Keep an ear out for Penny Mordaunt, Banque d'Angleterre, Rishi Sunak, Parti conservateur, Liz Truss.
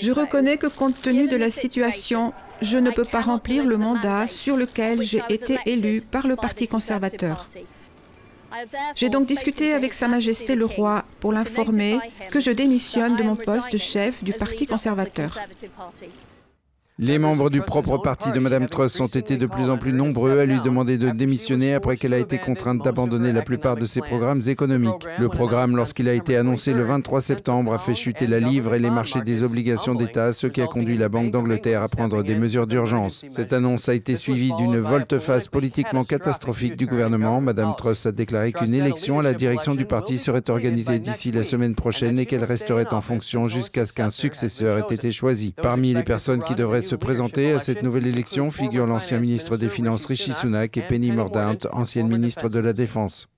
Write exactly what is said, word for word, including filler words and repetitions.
Je reconnais que compte tenu de la situation, je ne peux pas remplir le mandat sur lequel j'ai été élu par le Parti conservateur. J'ai donc discuté avec Sa Majesté le Roi pour l'informer que je démissionne de mon poste de chef du Parti conservateur. Les membres du propre parti de Mme Truss ont été de plus en plus nombreux à lui demander de démissionner après qu'elle a été contrainte d'abandonner la plupart de ses programmes économiques. Le programme, lorsqu'il a été annoncé le vingt-trois septembre, a fait chuter la livre et les marchés des obligations d'État, ce qui a conduit la Banque d'Angleterre à prendre des mesures d'urgence. Cette annonce a été suivie d'une volte-face politiquement catastrophique du gouvernement. Mme Truss a déclaré qu'une élection à la direction du parti serait organisée d'ici la semaine prochaine et qu'elle resterait en fonction jusqu'à ce qu'un successeur ait été choisi. Parmi les personnes qui devraient se présenter à cette nouvelle élection figurent l'ancien ministre des Finances Rishi Sunak et Penny Mordaunt, ancienne ministre de la Défense.